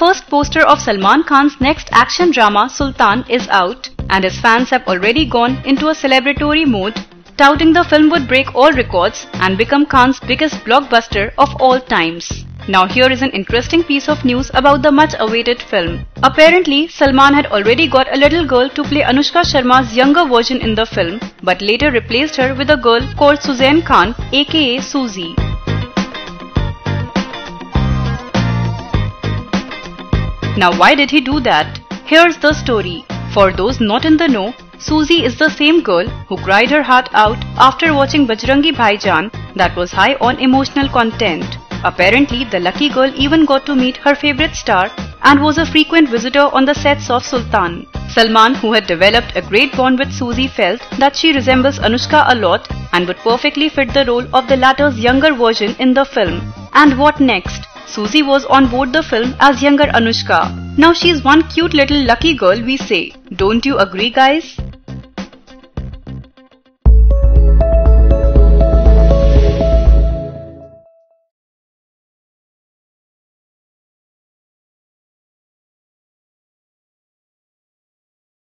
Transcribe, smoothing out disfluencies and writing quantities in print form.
first poster of Salman Khan's next action drama Sultan is out, and his fans have already gone into a celebratory mode, touting the film would break all records and become Khan's biggest blockbuster of all times. Now here is an interesting piece of news about the much-awaited film. Apparently, Salman had already got a little girl to play Anushka Sharma's younger version in the film, but later replaced her with a girl called Suzanne Khan, aka Suzy. Now why did he do that? Here's the story. For those not in the know, Suzy is the same girl who cried her heart out after watching Bajrangi Bhaijaan that was high on emotional content. Apparently, the lucky girl even got to meet her favorite star and was a frequent visitor on the sets of Sultan. Salman, who had developed a great bond with Suzy, felt that she resembles Anushka a lot and would perfectly fit the role of the latter's younger version in the film. And what next? Suzy was on board the film as younger Anushka. Now she's one cute little lucky girl, we say. Don't you agree, guys?